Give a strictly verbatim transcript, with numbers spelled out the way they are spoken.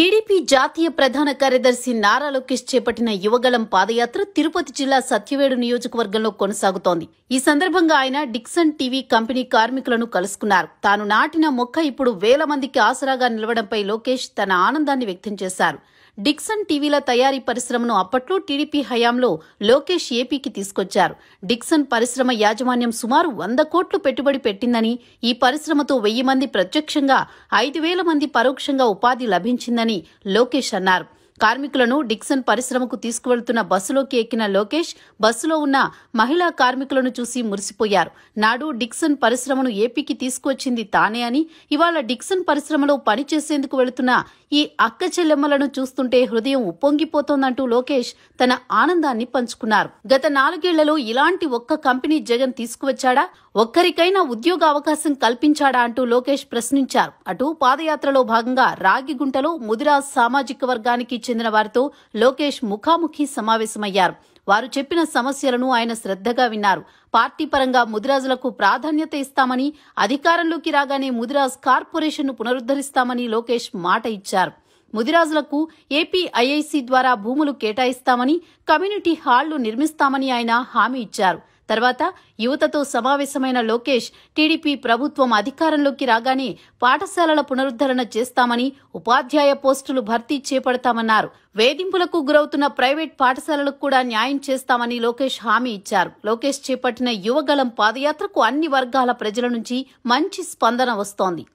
TDP జాతీయ ప్రధాన కార్యదర్శి నారా లోకేష్ చేపట్టిన యువగలం పాదయాత్ర తిరుపతి జిల్లా సత్యవేడు నియోజకవర్గంలో కొనసాగుతోంది. ఈ సందర్భంగా ఆయన డిక్సన్ టీవీ కంపెనీ కార్మికులను కలుసుకున్నారు. తాను నాటిన మొక్క ఇప్పుడు వేల మందికి ఆసరాగా నిలవడంపై లోకేష్ తన ఆనందాన్ని వ్యక్తం చేశారు. డిక్సన్ టీవీల తయారీ పరిశ్రమను అప్పట్లో టీడీపీ హయాంలో లోకేష్ ఏపీకి తీసుకొచ్చారు. డిక్సన్ పరిశ్రమ యాజమాన్యం సుమారు వంద కోట్లు పెట్టుబడి పెట్టిందని, ఈ పరిశ్రమతో వెయ్యి మంది ప్రత్యక్షంగా ఐదు వేల మంది పరోక్షంగా ఉపాధి లభించిందని లోకేష్ అన్నారు. కార్మికులను డిక్సన్ పరిశ్రమకు తీసుకువెళ్తున్న బస్సులోకి ఎక్కిన లోకేష్ బస్సులో ఉన్న మహిళా కార్మికులను చూసి మురిసిపోయారు. నాడు డిక్సన్ పరిశ్రమను ఏపీకి తీసుకువచ్చింది తానే అని, ఇవాళ డిక్సన్ పరిశ్రమలో పనిచేసేందుకు వెళుతున్న ఈ అక్క చెల్లెమ్మలను చూస్తుంటే హృదయం ఉప్పొంగిపోతోందంటూ లోకేష్ తన ఆనందాన్ని పంచుకున్నారు. గత నాలుగేళ్లలో ఇలాంటి ఒక్క కంపెనీ జగన్ తీసుకువచ్చాడా? ఒక్కరికైనా ఉద్యోగ అవకాశం కల్పించాడా అంటూ లోకేష్ ప్రశ్నించారు. అటు పాదయాత్రలో భాగంగా రాగిగుంటలో ముదిరా సామాజిక వర్గానికి చెందిన వారితో లోకేష్ ముఖాముఖి సమావేశమయ్యారు. వారు చెప్పిన సమస్యలను ఆయన శ్రద్ధగా విన్నారు. పార్టీ పరంగా ముదిరాజులకు ప్రాధాన్యత ఇస్తామని, అధికారంలోకి రాగానే ముదిరాజ్ కార్పొరేషన్ను పునరుద్ధరిస్తామని లోకేష్ మాట ఇచ్చారు. ముదిరాజులకు ఏపీ ఐఐసీ ద్వారా భూములు కేటాయిస్తామని, కమ్యూనిటీ హాళ్లు నిర్మిస్తామని ఆయన హామీ ఇచ్చారు. తర్వాత యువతతో సమావేశమైన లోకేష్ టీడీపీ ప్రభుత్వం అధికారంలోకి రాగానే పాఠశాలల పునరుద్ధరణ చేస్తామని, ఉపాధ్యాయ పోస్టులు భర్తీ చేపడతామన్నారు. వేధింపులకు గురవుతున్న ప్రైవేట్ పాఠశాలలకు కూడా న్యాయం చేస్తామని లోకేష్ హామీ ఇచ్చారు. లోకేష్ చేపట్టిన యువగలం పాదయాత్రకు అన్ని వర్గాల ప్రజల నుంచి మంచి స్పందన వస్తోంది.